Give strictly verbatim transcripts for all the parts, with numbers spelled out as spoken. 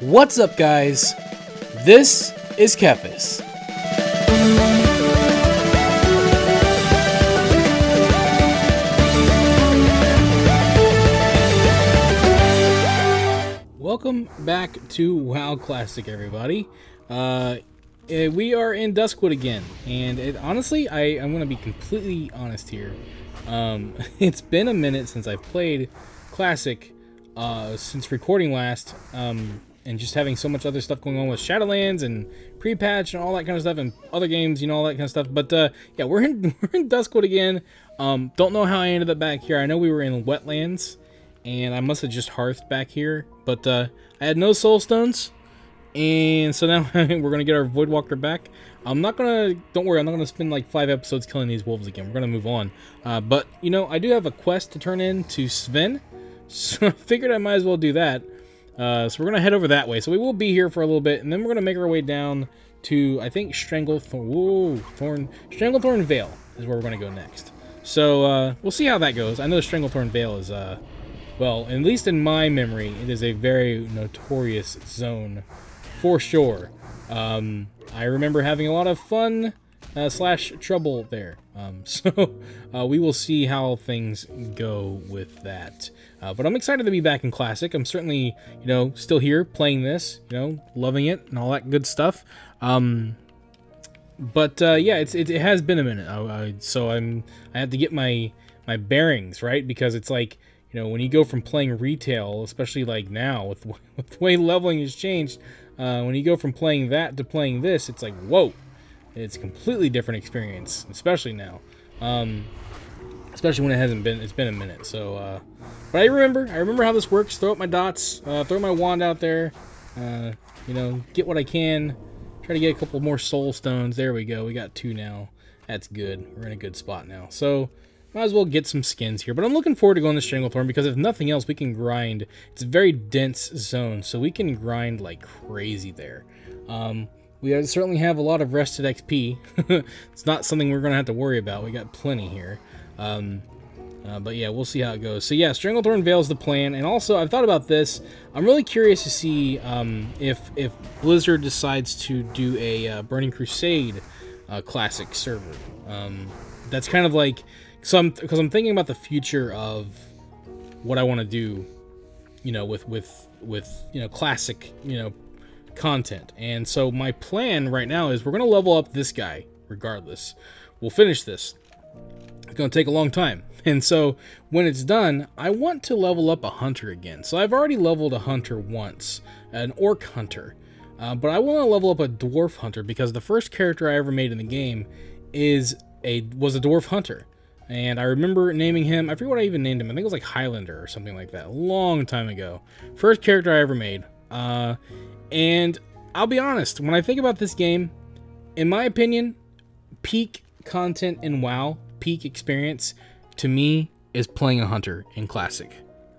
What's up, guys? This is Kephas. Welcome back to WoW Classic, everybody. Uh, we are in Duskwood again, and it, honestly, I, I'm going to be completely honest here. Um, it's been a minute since I've played Classic, uh, since recording last, um, and just having so much other stuff going on with Shadowlands and Pre-Patch and all that kind of stuff, and other games, you know, all that kind of stuff. But uh, yeah, we're in, we're in Duskwood again. Um, don't know how I ended up back here. I know we were in Wetlands, and I must have just hearthed back here. But uh, I had no Soulstones, and so now we're going to get our Voidwalker back. I'm not going to, don't worry, I'm not going to spend like five episodes killing these wolves again. We're going to move on. Uh, but, you know, I do have a quest to turn in to Sven, so I figured I might as well do that. Uh, so we're going to head over that way. So we will be here for a little bit, and then we're going to make our way down to, I think, Stranglethorn, whoa, Thorn, Stranglethorn Vale is where we're going to go next. So uh, we'll see how that goes. I know Stranglethorn Vale is... Uh, Well, at least in my memory, it is a very notorious zone, for sure. Um, I remember having a lot of fun uh, slash trouble there. Um, so uh, we will see how things go with that. Uh, but I'm excited to be back in Classic. I'm certainly, you know, still here playing this, you know, loving it and all that good stuff. Um, but uh, yeah, it's, it, it has been a minute, I, I, so I'm I had to get my my bearings right, because it's like, you know, when you go from playing retail, especially like now with, with the way leveling has changed, uh, when you go from playing that to playing this, it's like, whoa, it's a completely different experience, especially now, um, especially when it hasn't been, it's been a minute. So, uh, but I remember, I remember how this works. Throw up my dots, uh, throw my wand out there, uh, you know, get what I can, try to get a couple more soul stones. There we go. We got two now. That's good. We're in a good spot now. So, might as well get some skins here, but I'm looking forward to going to Stranglethorn, because if nothing else, we can grind. It's a very dense zone, so we can grind like crazy there. Um, we certainly have a lot of rested X P. It's not something we're going to have to worry about. We got plenty here. Um, uh, but yeah, we'll see how it goes. So yeah, Stranglethorn Vale is the plan, and also I've thought about this. I'm really curious to see um, if, if Blizzard decides to do a uh, Burning Crusade uh, Classic server. Um, that's kind of like... So I'm, because I'm thinking about the future of what I want to do, you know, with, with, with, you know, classic, you know, content. And so my plan right now is we're going to level up this guy regardless. We'll finish this. It's going to take a long time. And so when it's done, I want to level up a hunter again. So I've already leveled a hunter once, an orc hunter. Uh, but I want to level up a dwarf hunter, because the first character I ever made in the game is a, was a dwarf hunter. And I remember naming him, I forget what I even named him. I think it was like Highlander or something like that. A long time ago. First character I ever made. Uh, and I'll be honest, when I think about this game, in my opinion, peak content in WoW, peak experience, to me, is playing a hunter in Classic.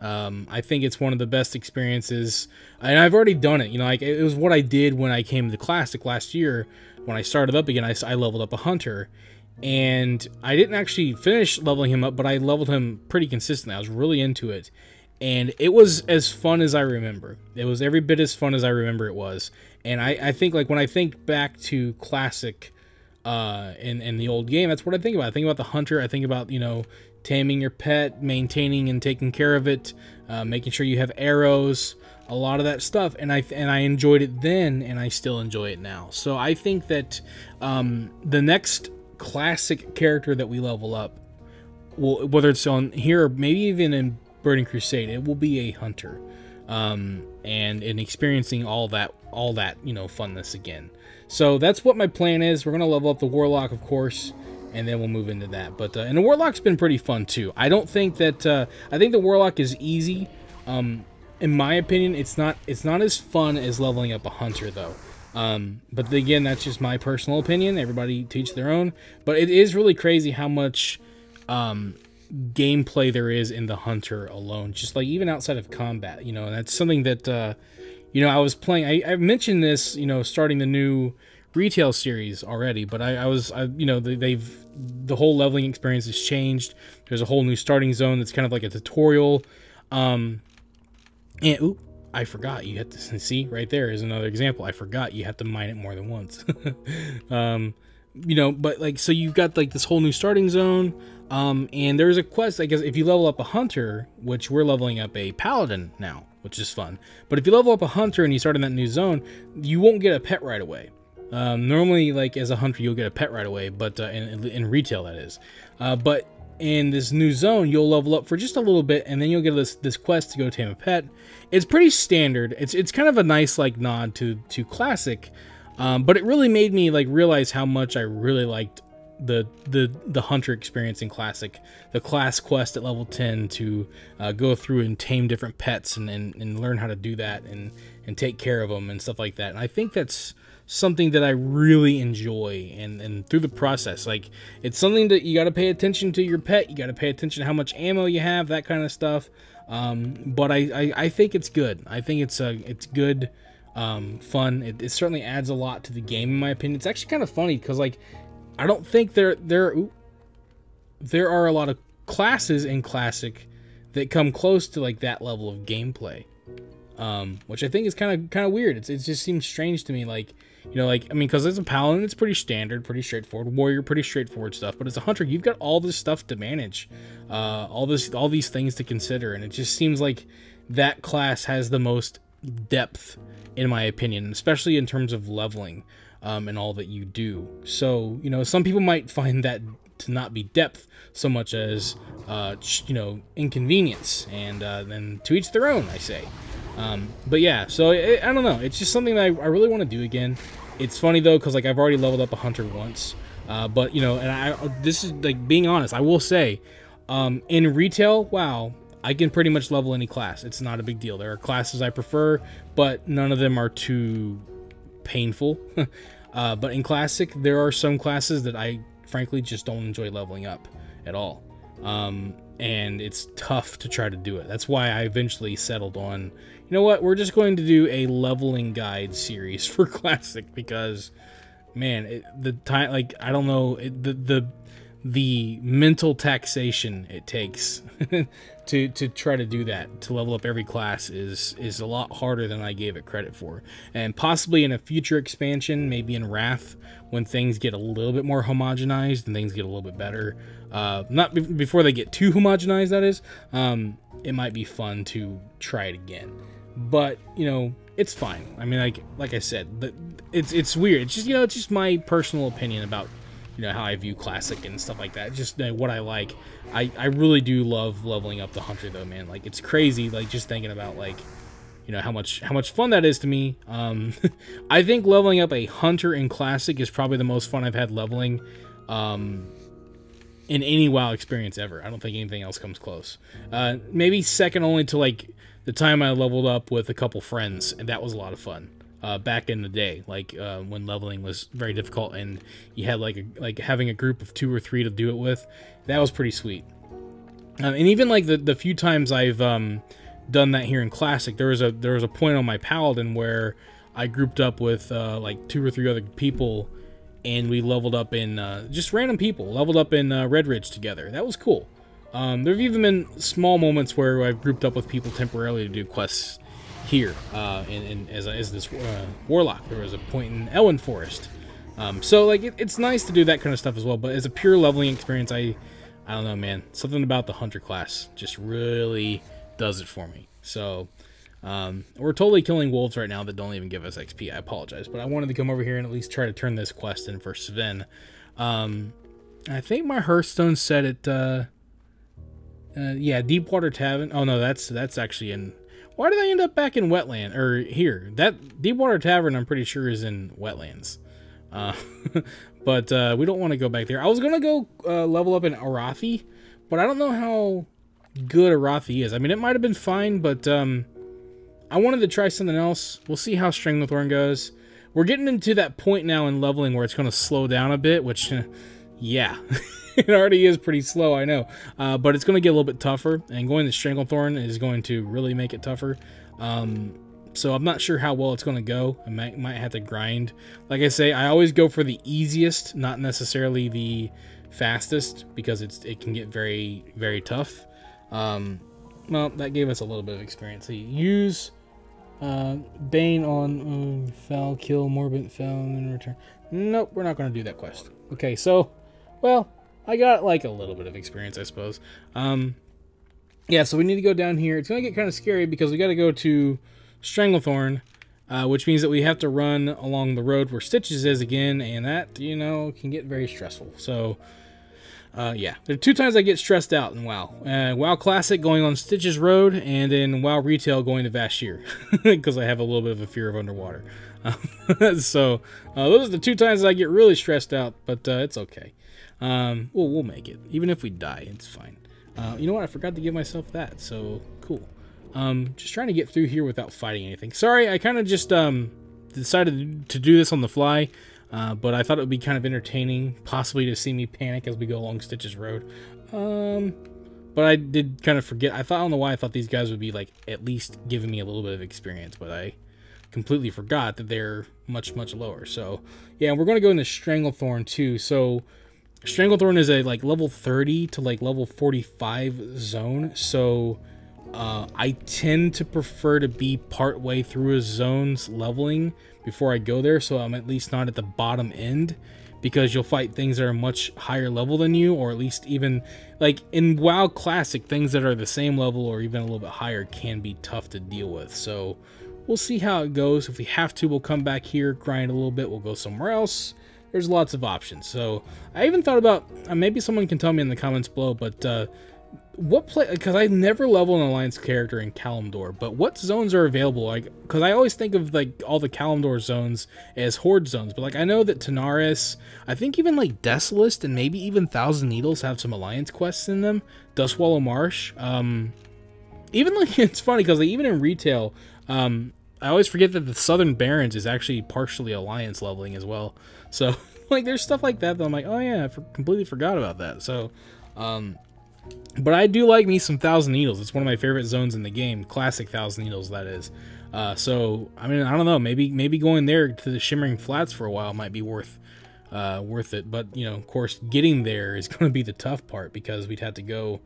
Um, I think it's one of the best experiences. And I've already done it. You know, like, it was what I did when I came to Classic last year. When I started up again, I, I leveled up a hunter. And I didn't actually finish leveling him up, but I leveled him pretty consistently. I was really into it. And it was as fun as I remember. It was every bit as fun as I remember it was. And I, I think, like, when I think back to Classic uh, and, and the old game, that's what I think about. I think about the hunter. I think about, you know, taming your pet, maintaining and taking care of it, uh, making sure you have arrows, a lot of that stuff. And I, and I enjoyed it then, and I still enjoy it now. So I think that um, the next... Classic character that we level up, well, whether it's on here or maybe even in Burning Crusade, it will be a hunter, um, and in experiencing all that, all that you know, funness again. So that's what my plan is. We're gonna level up the Warlock, of course, and then we'll move into that. But uh, and the Warlock's been pretty fun too. I don't think that uh, I think the Warlock is easy. Um, in my opinion, it's not it's not as fun as leveling up a hunter though. Um, but again, that's just my personal opinion. Everybody teach their own, but it is really crazy how much, um, gameplay there is in the hunter alone, just like even outside of combat, you know, and that's something that, uh, you know, I was playing, I, I mentioned this, you know, starting the new retail series already, but I, I was, I, you know, they, they've, the whole leveling experience has changed. There's a whole new starting zone that's kind of like a tutorial. Um, and ooh, I forgot you had to see right there is another example. I forgot you had to mine it more than once. um, you know, but like, so you've got like this whole new starting zone. Um, and there's a quest, I guess, if you level up a hunter, which we're leveling up a paladin now, which is fun. But if you level up a hunter and you start in that new zone, you won't get a pet right away. Um, normally, like as a hunter, you'll get a pet right away, but uh, in, in retail that is. Uh, but in this new zone, you'll level up for just a little bit, and then you'll get this this quest to go tame a pet. It's pretty standard. It's it's kind of a nice like nod to to classic, um, but it really made me like realize how much I really liked the the the hunter experience in classic. The class quest at level ten to uh, go through and tame different pets and, and and learn how to do that and and take care of them and stuff like that. And I think that's something that I really enjoy, and and through the process, like it's something that you got to pay attention to your pet, you got to pay attention to how much ammo you have, that kind of stuff. Um, but I, I I think it's good. I think it's a it's good, um, fun. It, it certainly adds a lot to the game in my opinion. It's actually kind of funny because like I don't think there there ooh, there are a lot of classes in Classic that come close to like that level of gameplay, um, which I think is kind of kind of weird. It's, it just seems strange to me, like. You know, like, I mean, because as a paladin, it's pretty standard, pretty straightforward. Warrior, pretty straightforward stuff. But as a hunter, you've got all this stuff to manage, uh, all this, all these things to consider. And it just seems like that class has the most depth, in my opinion, especially in terms of leveling um, and all that you do. So, you know, some people might find that to not be depth so much as, uh, you know, inconvenience. And uh, then to each their own, I say. Um, but yeah, so it, I don't know. It's just something that I, I really want to do again. It's funny though, because like I've already leveled up a hunter once, uh, but you know, and I this is like being honest. I will say, um, in retail, wow, I can pretty much level any class. It's not a big deal. There are classes I prefer, but none of them are too painful. uh, but in Classic, there are some classes that I frankly just don't enjoy leveling up at all. Um, and it's tough to try to do it. That's why I eventually settled on, you know what, we're just going to do a leveling guide series for Classic, because man, it, the time, like, I don't know, it, the, the, the mental taxation it takes to, to try to do that, to level up every class is, is a lot harder than I gave it credit for. And possibly in a future expansion, maybe in Wrath, when things get a little bit more homogenized and things get a little bit better, uh, not be before they get too homogenized, that is, um, it might be fun to try it again. But, you know, it's fine. I mean, like, like I said, the, it's, it's weird. It's just, you know, it's just my personal opinion about, you know, how I view Classic and stuff like that. Just uh, what I like. I, I really do love leveling up the hunter though, man. Like, it's crazy, like, just thinking about, like, you know, how much how much fun that is to me. Um, I think leveling up a hunter in Classic is probably the most fun I've had leveling um, in any WoW experience ever. I don't think anything else comes close. Uh, maybe second only to, like, the time I leveled up with a couple friends, and that was a lot of fun. Uh, back in the day, like uh, when leveling was very difficult, and you had like a, like having a group of two or three to do it with, that was pretty sweet. Uh, and even like the the few times I've um, done that here in Classic, there was a there was a point on my Paladin where I grouped up with uh, like two or three other people, and we leveled up in uh, just random people leveled up in uh, Redridge together. That was cool. Um, there have even been small moments where I've grouped up with people temporarily to do quests here, uh, and, and as, as this uh, Warlock, there was a point in Elwynn Forest. Um, so, like, it, it's nice to do that kind of stuff as well, but as a pure leveling experience, I, I don't know, man. Something about the Hunter class just really does it for me. So, um, we're totally killing wolves right now that don't even give us X P. I apologize, but I wanted to come over here and at least try to turn this quest in for Sven. Um, I think my Hearthstone said it, uh, uh, yeah, Deepwater Tavern. Oh, no, that's, that's actually in... Why did I end up back in Wetland, or here? That Deepwater Tavern, I'm pretty sure, is in Wetlands. Uh, but uh, we don't want to go back there. I was going to go uh, level up in Arathi, but I don't know how good Arathi is. I mean, it might have been fine, but um, I wanted to try something else. We'll see how Stranglethorn goes. We're getting into that point now in leveling where it's going to slow down a bit, which, yeah. It already is pretty slow, I know, uh, but it's going to get a little bit tougher, and going to Stranglethorn is going to really make it tougher. Um, so I'm not sure how well it's going to go. I might, might have to grind. Like I say, I always go for the easiest, not necessarily the fastest, because it's it can get very, very tough. Um, well, that gave us a little bit of experience. So you use Uh, Bane on uh, Fell, kill Morbid Fell, and then return. Nope, we're not going to do that quest. Okay, so, well, I got like a little bit of experience, I suppose. Um, yeah, so we need to go down here. It's going to get kind of scary because we got to go to Stranglethorn, uh, which means that we have to run along the road where Stitches is again, and that, you know, can get very stressful. So, uh, yeah, there are two times I get stressed out in WoW. Uh, WoW Classic going on Stitches Road, and then WoW Retail going to Vashir, because I have a little bit of a fear of underwater. Um, so, uh, those are the two times I get really stressed out, but uh, it's okay. Um, well, we'll make it. Even if we die, it's fine. Uh, you know what? I forgot to give myself that, so cool. Um, just trying to get through here without fighting anything. Sorry, I kind of just um, decided to do this on the fly, uh, but I thought it would be kind of entertaining, possibly to see me panic as we go along Stitches Road. Um, but I did kind of forget. I thought, I don't know why I thought these guys would be like at least giving me a little bit of experience, but I completely forgot that they're much, much lower. So yeah, we're going to go into Stranglethorn too. So Stranglethorn is a like level thirty to like level forty-five zone. So uh, I tend to prefer to be part way through a zone's leveling before I go there, so I'm at least not at the bottom end, because you'll fight things that are much higher level than you, or at least even like in WoW Classic, things that are the same level or even a little bit higher can be tough to deal with. So we'll see how it goes. If we have to, we'll come back here, grind a little bit, we'll go somewhere else. There's lots of options. So I even thought about, uh, maybe someone can tell me in the comments below, but uh, what play, because I never leveled an Alliance character in Kalimdor, but what zones are available? Like, because I always think of like all the Kalimdor zones as horde zones, but like I know that Tanaris, I think even like Desolace and maybe even Thousand Needles have some Alliance quests in them. Dustwallow Marsh. Um, even like, it's funny because like, even in retail, um, I always forget that the Southern Barons is actually partially Alliance leveling as well. So, like, there's stuff like that that I'm like, oh yeah, I for completely forgot about that. So, um, but I do like me some Thousand Needles. It's one of my favorite zones in the game. Classic Thousand Needles, that is. Uh, so, I mean, I don't know. Maybe maybe going there to the Shimmering Flats for a while might be worth uh, worth it. But, you know, of course, getting there is going to be the tough part, because we'd have to go...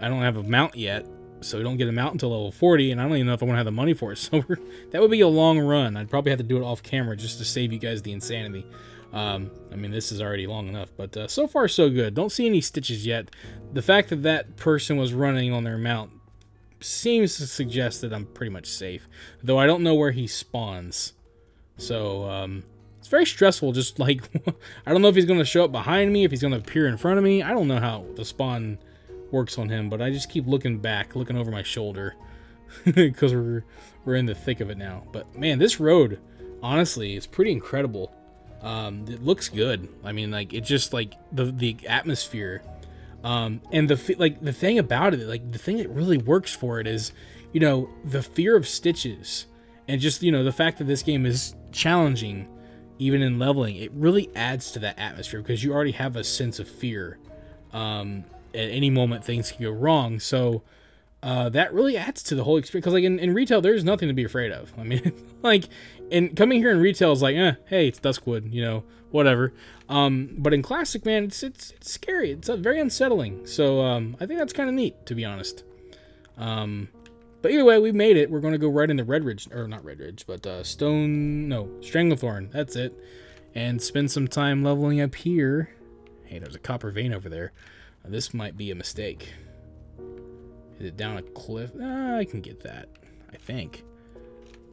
I don't have a mount yet, so we don't get them out until level forty, and I don't even know if I want to have the money for it, so we're, that would be a long run. I'd probably have to do it off camera just to save you guys the insanity. Um, I mean, this is already long enough, but uh, so far so good. Don't see any Stitches yet. The fact that that person was running on their mount seems to suggest that I'm pretty much safe, though I don't know where he spawns. So, um, it's very stressful, just like, I don't know if he's going to show up behind me, if he's going to appear in front of me. I don't know how the spawn works on him, but I just keep looking back, looking over my shoulder, because we're we're in the thick of it now. But man, this road honestly is pretty incredible. Um it looks good. I mean, like, it just like the the atmosphere, um and the like the thing about it, like the thing that really works for it is, you know, the fear of Stitches, and just, you know, the fact that this game is challenging even in leveling. It really adds to that atmosphere, because you already have a sense of fear. um At any moment, things can go wrong. So uh, that really adds to the whole experience. Because like in, in retail, there's nothing to be afraid of. I mean, like, and coming here in retail is like, eh, hey, it's Duskwood, you know, whatever. Um, but in Classic, man, it's it's, it's scary. It's uh, very unsettling. So um, I think that's kind of neat, to be honest. Um, but either way, we made it. We're going to go right into Redridge, or not Redridge, but uh, Stone, no, Stranglethorn. That's it. And spend some time leveling up here. Hey, there's a copper vein over there. This might be a mistake. Is it down a cliff? Ah, I can get that. I think.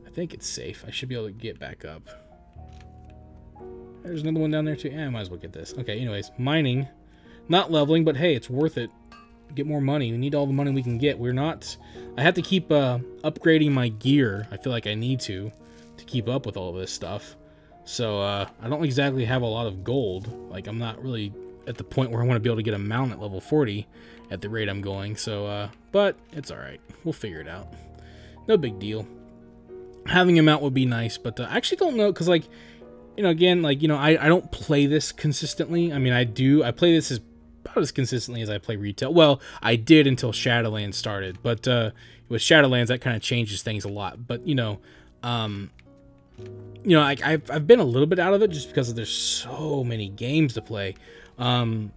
I think it's safe. I should be able to get back up. There's another one down there too. Yeah, I might as well get this. Okay, anyways. Mining. Not leveling, but hey, it's worth it. Get more money. We need all the money we can get. We're not... I have to keep uh, upgrading my gear. I feel like I need to. To keep up with all this stuff. So, uh, I don't exactly have a lot of gold. Like, I'm not really... at the point where I want to be able to get a mount at level forty at the rate I'm going. So, uh, but it's all right. We'll figure it out. No big deal. Having a mount would be nice, but uh, I actually don't know. Cause like, you know, again, like, you know, I, I don't play this consistently. I mean, I do, I play this as about as consistently as I play retail. Well, I did until Shadowlands started, but, uh, with Shadowlands, that kind of changes things a lot, but you know, um, you know, I, I've, I've been a little bit out of it just because there's so many games to play. Um,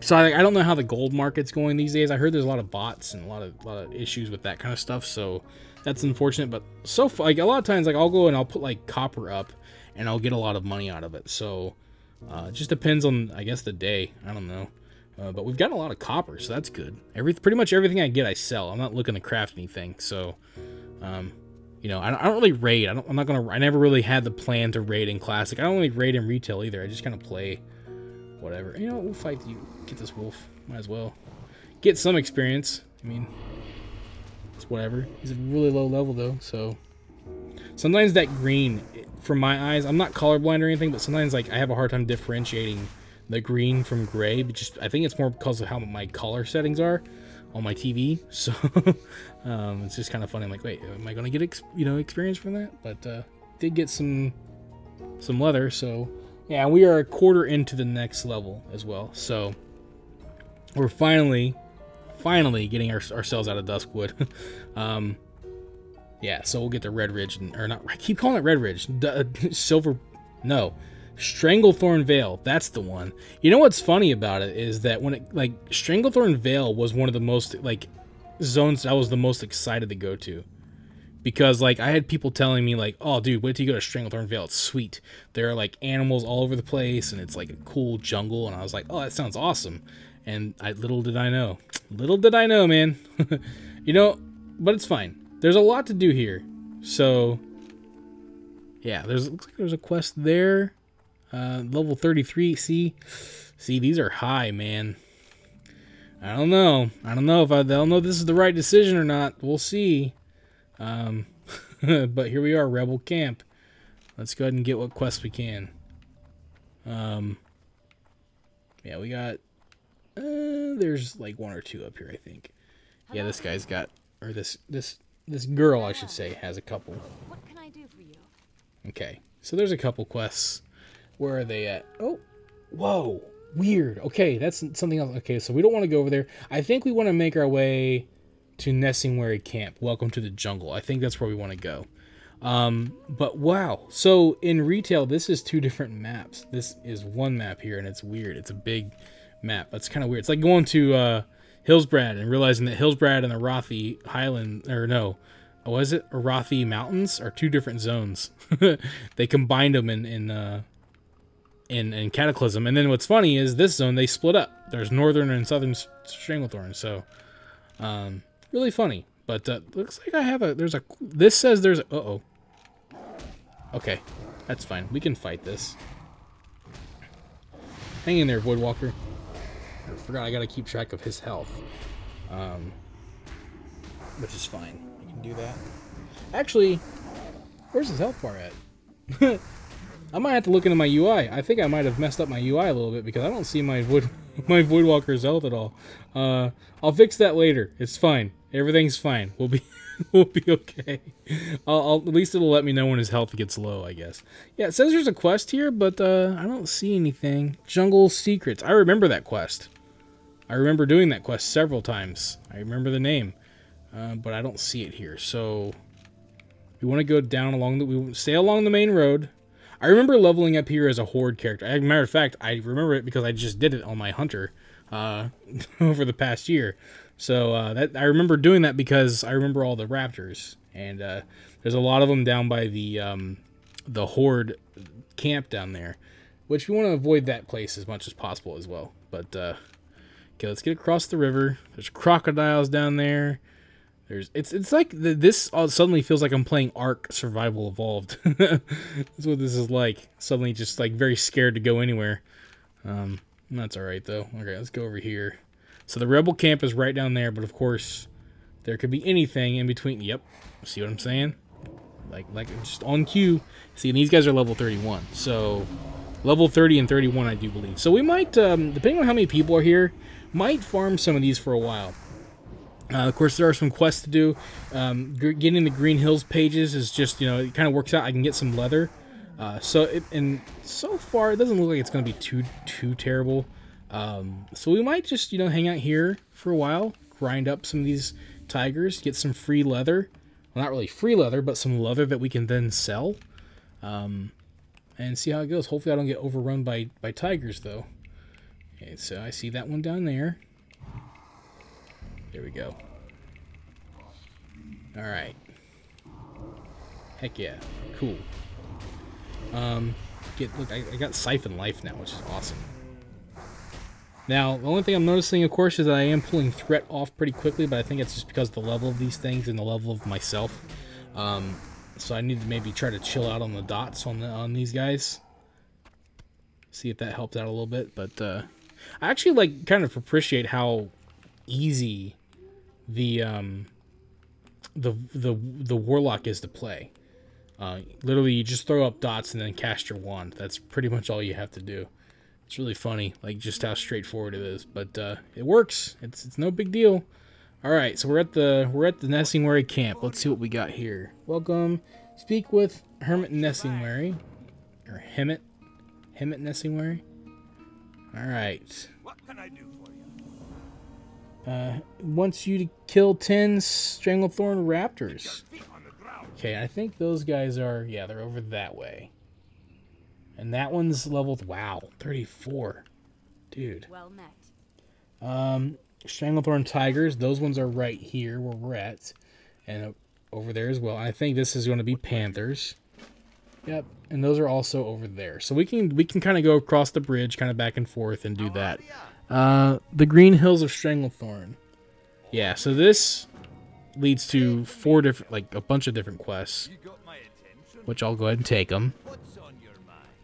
so I, I don't know how the gold market's going these days. I heard there's a lot of bots and a lot of, a lot of issues with that kind of stuff. So That's unfortunate, but so like a lot of times, like I'll go and I'll put like copper up and I'll get a lot of money out of it. So uh, it just depends on, I guess, the day. I don't know. Uh, but we've got a lot of copper, so that's good. Every, pretty much everything I get, I sell. I'm not looking to craft anything, so, um, you know, I don't, I don't really raid. I don't, I'm not gonna. I never really had the plan to raid in Classic. I don't really raid in Retail either. I just kind of play, whatever. And, you know, we'll fight you. Get this wolf. Might as well get some experience. I mean, it's whatever. He's a really low level though, so sometimes that green, from my eyes, I'm not colorblind or anything, but sometimes like I have a hard time differentiating the green from gray, but just I think it's more because of how my color settings are on my T V. So um, it's just kind of funny. I'm like, wait, am I gonna get ex you know experience from that? But uh, did get some some leather. So yeah, we are a quarter into the next level as well. So we're finally finally getting our, ourselves out of Duskwood. um, yeah, so we'll get to Redridge, and, or not. I keep calling it Redridge. D Silver, no. Stranglethorn Vale, that's the one. You know what's funny about it is that when it, like, Stranglethorn Vale was one of the most, like, zones I was the most excited to go to. Because, like, I had people telling me, like, oh, dude, wait till you go to Stranglethorn Vale, it's sweet. There are, like, animals all over the place, and it's, like, a cool jungle, and I was like, oh, that sounds awesome. And I, little did I know. Little did I know, man. You know, but it's fine. There's a lot to do here. So, yeah, there's, looks like there's a quest there. Uh, level thirty-three, see? See, these are high, man. I don't know. I don't know if I, I don't know if this is the right decision or not. We'll see. Um, but here we are, Rebel Camp. Let's go ahead and get what quests we can. Um, yeah, we got... Uh, there's like one or two up here, I think. Yeah, this guy's got... Or this, this, this girl, I should say, has a couple. What can I do for you? Okay, so there's a couple quests. Where are they at? Oh, whoa, weird. Okay, that's something else. Okay, so we don't want to go over there. I think we want to make our way to Nessingwary Camp. Welcome to the jungle. I think that's where we want to go. Um, but wow. So in Retail, this is two different maps. This is one map here, and it's weird. It's a big map. That's kind of weird. It's like going to uh, Hillsbrad and realizing that Hillsbrad and the Arathi Highlands, or no, was it Arathi Mountains, are two different zones. They combined them in... in uh, In, in Cataclysm. And then what's funny is this zone, they split up. There's northern and southern Stranglethorn, so um, really funny. But uh, looks like I have a, there's a, this says there's a, uh-oh. Okay, that's fine. We can fight this. Hang in there, Voidwalker. I forgot I gotta keep track of his health. Um, which is fine. You can do that. Actually, where's his health bar at? I might have to look into my U I. I think I might have messed up my U I a little bit because I don't see my void, my Voidwalker's health at all. Uh, I'll fix that later. It's fine. Everything's fine. We'll be, we'll be okay. I'll, I'll, at least it'll let me know when his health gets low, I guess. Yeah, it says there's a quest here, but uh, I don't see anything. Jungle Secrets. I remember that quest. I remember doing that quest several times. I remember the name, uh, but I don't see it here. So we want to go down along the... We stay along the main road. I remember leveling up here as a Horde character. As a matter of fact, I remember it because I just did it on my Hunter uh, over the past year. So uh, that I remember doing that because I remember all the raptors. And uh, there's a lot of them down by the, um, the Horde camp down there. Which we want to avoid that place as much as possible as well. But, uh, okay, let's get across the river. There's crocodiles down there. There's, it's it's like the, this all suddenly feels like I'm playing Ark Survival Evolved. That's what this is like. Suddenly just like very scared to go anywhere. Um, that's all right though. Okay, let's go over here. So the Rebel Camp is right down there, but of course there could be anything in between. Yep, see what I'm saying? Like like just on cue. See, and these guys are level thirty-one. So level thirty and thirty-one, I do believe. So we might, um, depending on how many people are here, might farm some of these for a while. Uh, of course, there are some quests to do. Um, getting the Green Hills pages is just, you know, it kind of works out. I can get some leather. Uh, so, it, and so far, it doesn't look like it's going to be too, too terrible. Um, so we might just, you know, hang out here for a while, grind up some of these tigers, get some free leather. Well, not really free leather, but some leather that we can then sell. Um, and see how it goes. Hopefully I don't get overrun by, by tigers, though. Okay, so I see that one down there. There we go. All right. Heck yeah. Cool. Um, get look, I, I got Siphon Life now, which is awesome. Now, the only thing I'm noticing, of course, is that I am pulling threat off pretty quickly, but I think it's just because of the level of these things and the level of myself. Um, so I need to maybe try to chill out on the dots on the, on these guys. See if that helped out a little bit, but uh, I actually like kind of appreciate how easy the um, the the the warlock is to play. Uh, literally, you just throw up dots and then cast your wand. That's pretty much all you have to do. It's really funny, like just how straightforward it is, but uh, it works. It's it's no big deal. All right, so we're at the we're at the Nessingwary Camp. Let's see what we got here. Welcome. Speak with Hermit Nessingwary, or Hemet, Hemet Nessingwary. All right. What can I do for you? Uh, wants you to kill ten Stranglethorn raptors. Okay, I think those guys are, yeah, they're over that way. And that one's leveled, wow, thirty-four. Dude. Well met. Um, Stranglethorn Tigers, those ones are right here where we're at. And over there as well. I think this is going to be Panthers. Yep, and those are also over there. So we can we can kind of go across the bridge, kind of back and forth and do that. Uh, the Green Hills of Stranglethorn. Yeah, so this leads to four different, like a bunch of different quests, which I'll go ahead and take them.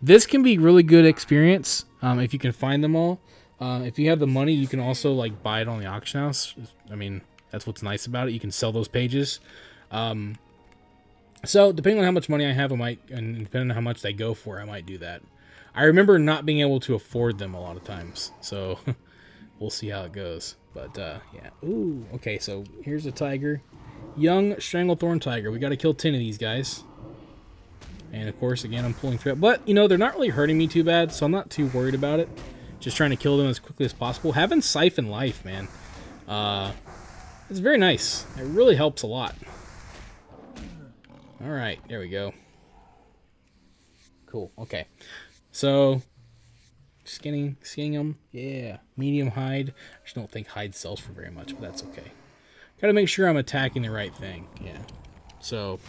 This can be really good experience um, if you can find them all. Uh, if you have the money, you can also like buy it on the auction house. I mean, that's what's nice about it. You can sell those pages. Um, so depending on how much money I have, I might, and depending on how much they go for, I might do that. I remember not being able to afford them a lot of times, so we'll see how it goes. But uh, yeah, ooh, okay. So here's a tiger, young Stranglethorn tiger. We got to kill ten of these guys. And, of course, again, I'm pulling threat. But, you know, they're not really hurting me too bad, so I'm not too worried about it. Just trying to kill them as quickly as possible. Having Siphon Life, man, uh, it's very nice. It really helps a lot. All right, there we go. Cool, okay. So, skinning, skinning them. Yeah, medium hide. I just don't think hide sells for very much, but that's okay. Got to make sure I'm attacking the right thing. Yeah, so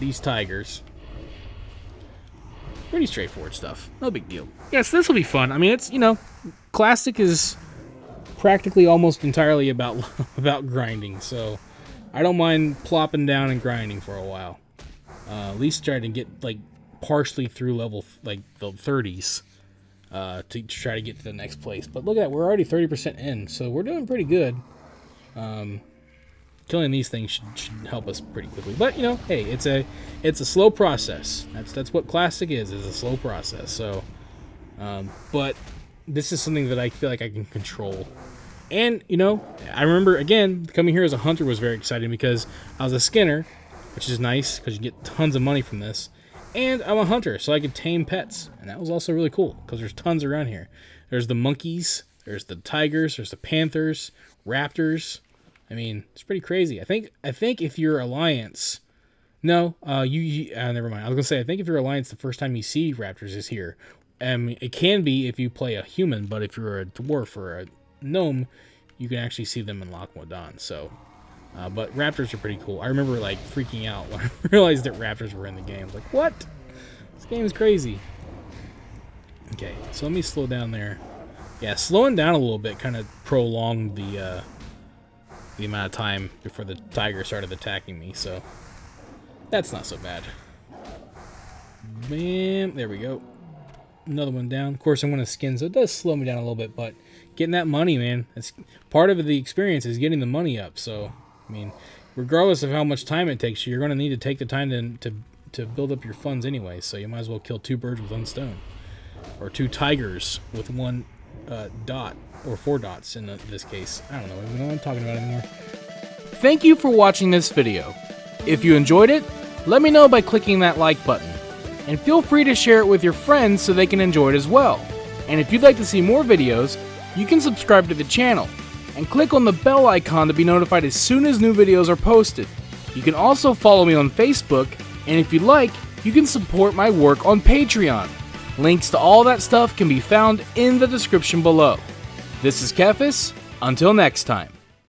these tigers. Pretty straightforward stuff. No big deal. Yes, this will be fun. I mean, it's, you know, Classic is practically almost entirely about about grinding, so I don't mind plopping down and grinding for a while. Uh, at least try to get like partially through level like the thirties uh, to, to try to get to the next place. But look at that, we're already thirty percent in, so we're doing pretty good. Um, killing these things should, should help us pretty quickly. But, you know, hey, it's a it's a slow process. That's that's what Classic is, is a slow process. So, um, but this is something that I feel like I can control. And, you know, I remember, again, coming here as a hunter was very exciting because I was a skinner, which is nice because you get tons of money from this. And I'm a hunter, so I could tame pets. And that was also really cool because there's tons around here. There's the monkeys, there's the tigers, there's the panthers, raptors. I mean, it's pretty crazy. I think I think if your alliance, no, uh, you, you uh, never mind. I was gonna say I think if your alliance, the first time you see raptors is here. Um, it can be if you play a human, but if you're a dwarf or a gnome, you can actually see them in Loch Modan. So, uh, but raptors are pretty cool. I remember like freaking out when I realized that raptors were in the game. I was like, what? This game is crazy. Okay, so let me slow down there. Yeah, slowing down a little bit kind of prolonged the. Uh, the amount of time before the tiger started attacking me, so that's not so bad. Bam, there we go. Another one down. Of course, I'm going to skin, so it does slow me down a little bit, but getting that money, man, that's part of the experience is getting the money up, so, I mean, regardless of how much time it takes you, you're going to need to take the time to, to, to build up your funds anyway, so you might as well kill two birds with one stone, or two tigers with one uh, dot. Or four dots in this case. I don't know what I'm talking about anymore. Thank you for watching this video. If you enjoyed it, let me know by clicking that like button. And feel free to share it with your friends so they can enjoy it as well. And if you'd like to see more videos, you can subscribe to the channel. And click on the bell icon to be notified as soon as new videos are posted. You can also follow me on Facebook. And if you'd like, you can support my work on Patreon. Links to all that stuff can be found in the description below. This is Kephas, until next time.